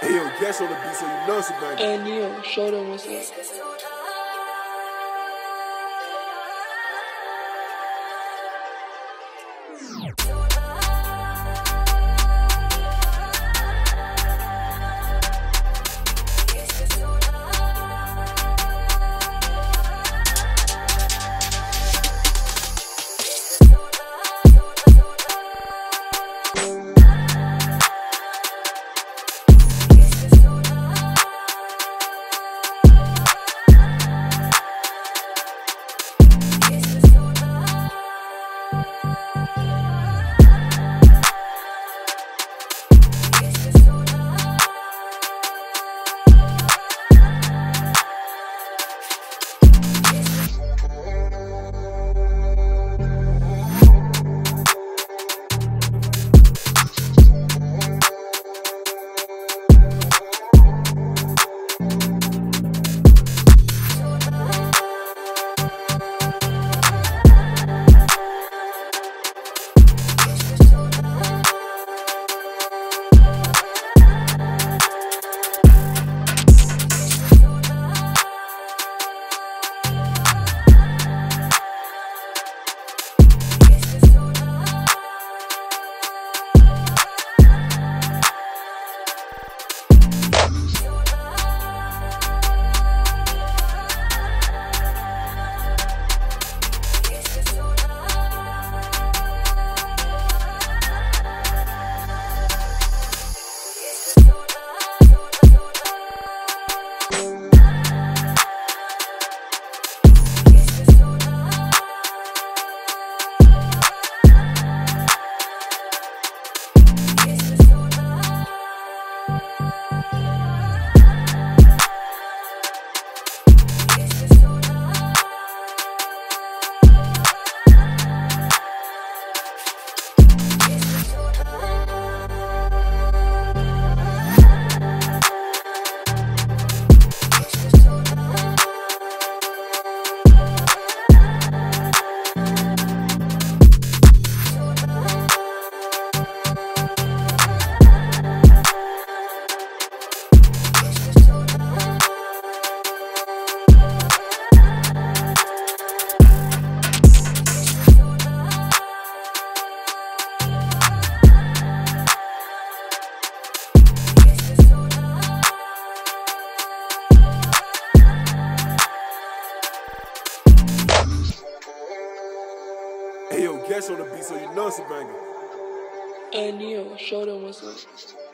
Hey, yo, guess on the beat so you know somebody. And you, show them what's up. Hey, yo, guess on the beat so you know it's a banger. And you, show them what's up.